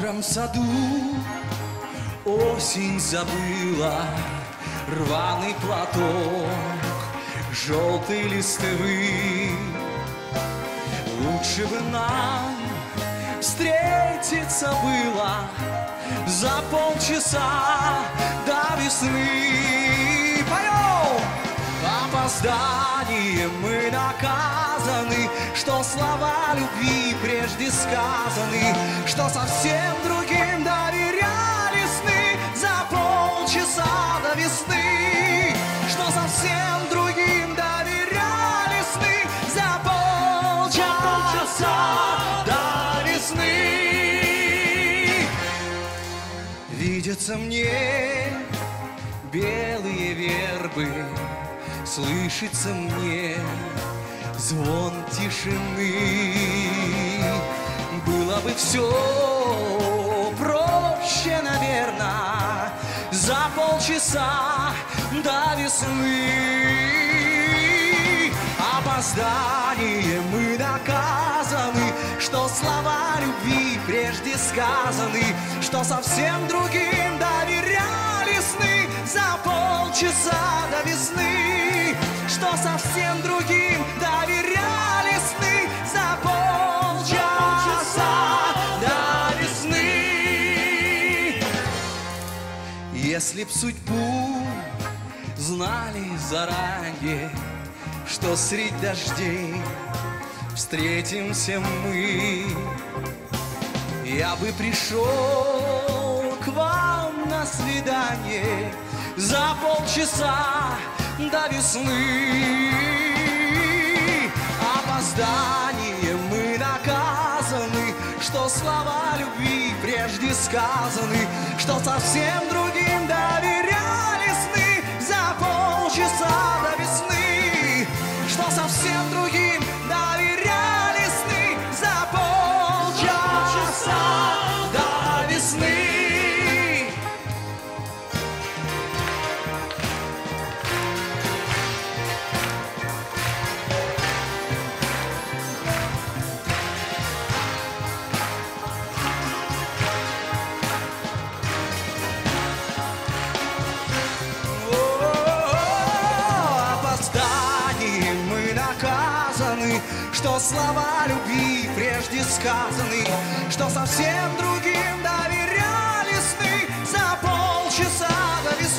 мокром саду осень забыла рваный платок желтой листвы. Лучше бы нам встретиться было за полчаса до весны. Поем! Опозданием мы наказаны, что слова любви прежде сказаны, что совсем другим доверяли сны за полчаса до весны, что совсем другим доверяли сны за полчаса до весны. Видятся мне белые вербы, слышится мне звон тишины. Было бы все проще, наверное, за полчаса до весны. Опозданием мы наказаны, что слова любви прежде сказаны, что совсем другим доверяли сны за полчаса до весны, что совсем другим доверяли сны за полчаса до весны. Если б судьбу знали заранее, что средь дождей встретимся мы, я бы пришел к вам на свидание за полчаса до весны. Опозданием мы наказаны, что слова любви прежде сказаны, что совсем другим доверяли сны за полчаса до весны, что совсем другим доверяли сны за полчаса до весны. Что слова любви прежде сказаны, что совсем другим доверяли сны за полчаса до весны.